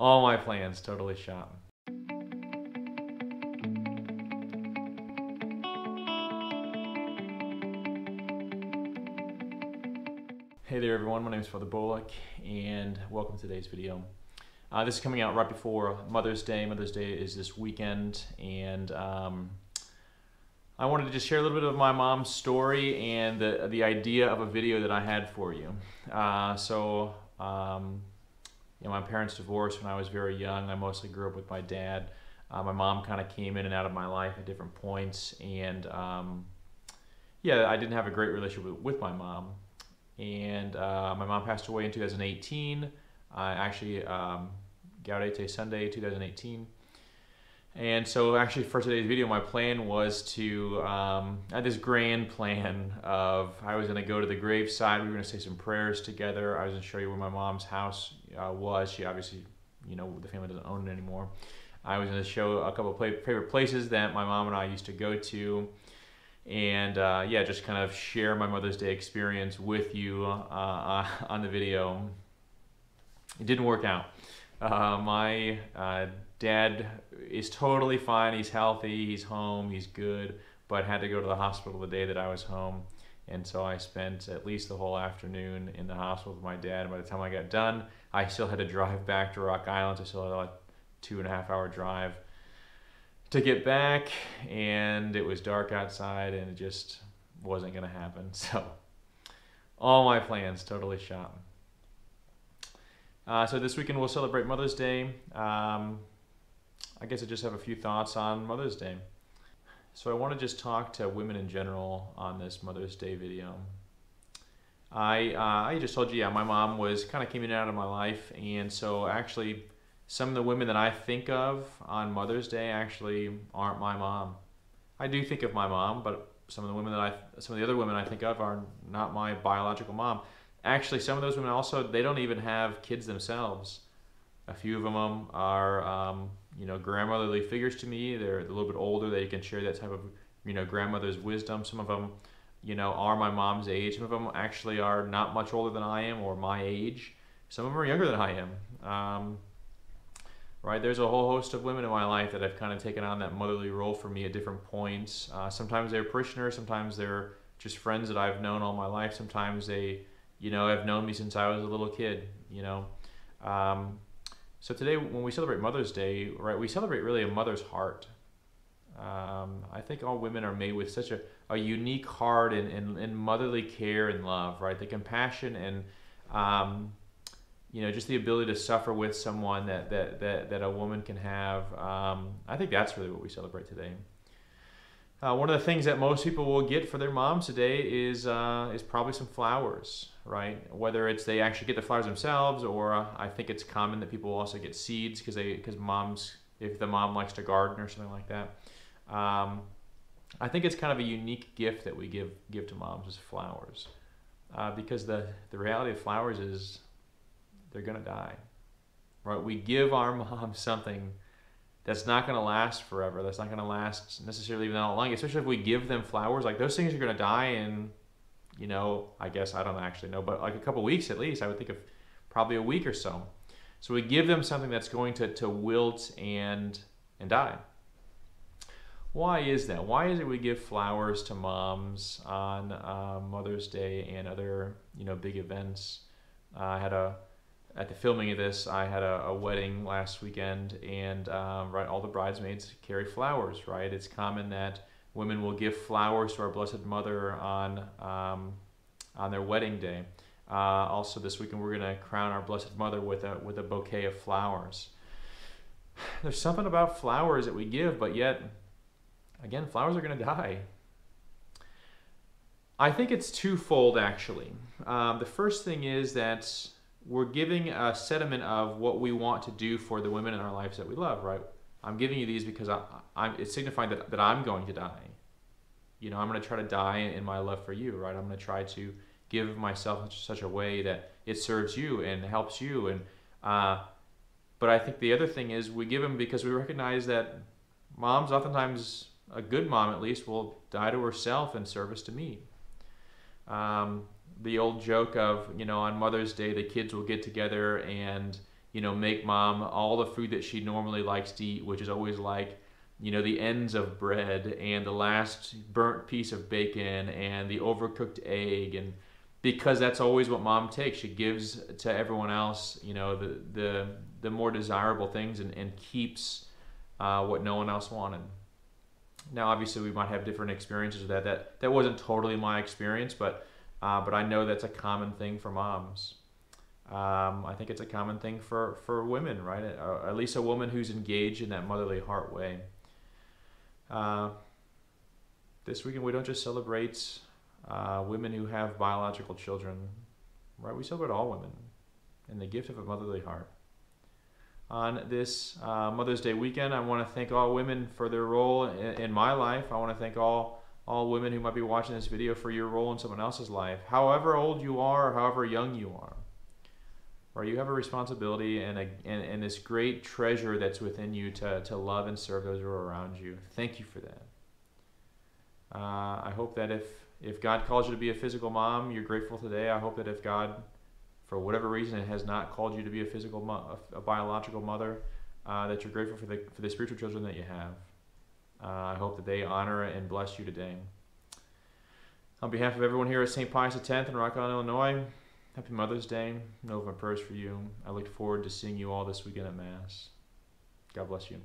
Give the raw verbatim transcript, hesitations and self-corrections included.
All my plans totally shot. Hey there everyone, my name is Father Bullock and welcome to today's video. Uh, this is coming out right before Mother's Day. Mother's Day is this weekend, and um, I wanted to just share a little bit of my mom's story and the, the idea of a video that I had for you. Uh, so, um, you know, my parents divorced when I was very young. I mostly grew up with my dad. Uh, my mom kind of came in and out of my life at different points, and um, yeah, I didn't have a great relationship with my mom. And uh, my mom passed away in two thousand eighteen, uh, actually um, Gaudete Sunday, two thousand eighteen. And so actually for today's video, my plan was to, um, I had this grand plan of, I was gonna go to the graveside, we were gonna say some prayers together, I was gonna show you where my mom's house uh, was. She obviously, you know, the family doesn't own it anymore. I was gonna show a couple of favorite places that my mom and I used to go to. And uh, yeah, just kind of share my Mother's Day experience with you uh, on the video. It didn't work out. Uh, my uh, dad is totally fine. He's healthy, he's home, he's good, but had to go to the hospital the day that I was home. And so I spent at least the whole afternoon in the hospital with my dad. And by the time I got done, I still had to drive back to Rock Island. I still had like a two and a half hour drive to get back, and it was dark outside and it just wasn't gonna happen. So all my plans totally shot. Uh, so this weekend we'll celebrate Mother's Day. Um, I guess I just have a few thoughts on Mother's Day. So I wanna just talk to women in general on this Mother's Day video. I, uh, I just told you, yeah, my mom was kinda came in and out of my life, and so actually some of the women that I think of on Mother's Day actually aren't my mom. I do think of my mom, but some of the women that I, some of the other women I think of are not my biological mom. Actually, some of those women also, they don't even have kids themselves. A few of them are, um, you know, grandmotherly figures to me. They're a little bit older. They can share that type of, you know, grandmother's wisdom. Some of them, you know, are my mom's age. Some of them actually are not much older than I am or my age. Some of them are younger than I am. Um, Right, there's a whole host of women in my life that have kind of taken on that motherly role for me at different points. Uh, sometimes they're parishioners, sometimes they're just friends that I've known all my life. Sometimes they, you know, have known me since I was a little kid, you know. Um, so today, when we celebrate Mother's Day, right, we celebrate really a mother's heart. Um, I think all women are made with such a, a unique heart and, and, and motherly care and love, right? The compassion and um, you know, just the ability to suffer with someone that that that, that a woman can have. Um, I think that's really what we celebrate today. Uh, one of the things that most people will get for their moms today is uh, is probably some flowers, right? Whether it's they actually get the flowers themselves, or uh, I think it's common that people also get seeds because they because moms, if the mom likes to garden or something like that. Um, I think it's kind of a unique gift that we give give to moms is flowers, uh, because the the reality of flowers is they're gonna die, right? We give our mom something that's not gonna last forever. That's not gonna last necessarily even that long, especially if we give them flowers. Like those things are gonna die in, you know, I guess, I don't actually know, but like a couple weeks at least, I would think of probably a week or so. So we give them something that's going to, to wilt and, and die. Why is that? Why is it we give flowers to moms on uh, Mother's Day and other, you know, big events? Uh, I had a, At the filming of this, I had a, a wedding last weekend, and um, right, all the bridesmaids carry flowers, right? It's common that women will give flowers to our Blessed Mother on, um, on their wedding day. Uh, also this weekend, we're gonna crown our Blessed Mother with a, with a bouquet of flowers. There's something about flowers that we give, but yet, again, flowers are gonna die. I think it's twofold, actually. Um, the first thing is that we're giving a sentiment of what we want to do for the women in our lives that we love, right? I'm giving you these because I, I'm, it's signifying that, that I'm going to die. You know, I'm gonna try to die in my love for you, right? I'm gonna try to give myself in such a way that it serves you and helps you. And uh, but I think the other thing is we give them because we recognize that moms, oftentimes, a good mom at least, will die to herself in service to me. Um, the old joke of, you know, on Mother's Day, the kids will get together and, you know, make mom all the food that she normally likes to eat, which is always like, you know, the ends of bread and the last burnt piece of bacon and the overcooked egg. And because that's always what mom takes, she gives to everyone else, you know, the the, the more desirable things, and, and keeps uh, what no one else wanted. Now, obviously, we might have different experiences with that. That, that wasn't totally my experience, but, uh, but I know that's a common thing for moms. Um, I think it's a common thing for, for women, right? Or at least a woman who's engaged in that motherly heart way. Uh, this weekend, we don't just celebrate uh, women who have biological children, right? We celebrate all women and the gift of a motherly heart. On this uh, Mother's Day weekend, I want to thank all women for their role in, in my life. I want to thank all, all women who might be watching this video for your role in someone else's life. However old you are, or however young you are, right? You have a responsibility and, a, and, and this great treasure that's within you to, to love and serve those who are around you. Thank you for that. Uh, I hope that if, if God calls you to be a physical mom, you're grateful today. I hope that if God, for whatever reason, it has not called you to be a physical, mo a biological mother, uh, that you're grateful for the, for the spiritual children that you have. Uh, I hope that they honor and bless you today. On behalf of everyone here at Saint Pius X in Rock Island, Illinois, happy Mother's Day. No open prayers for you. I look forward to seeing you all this weekend at Mass. God bless you.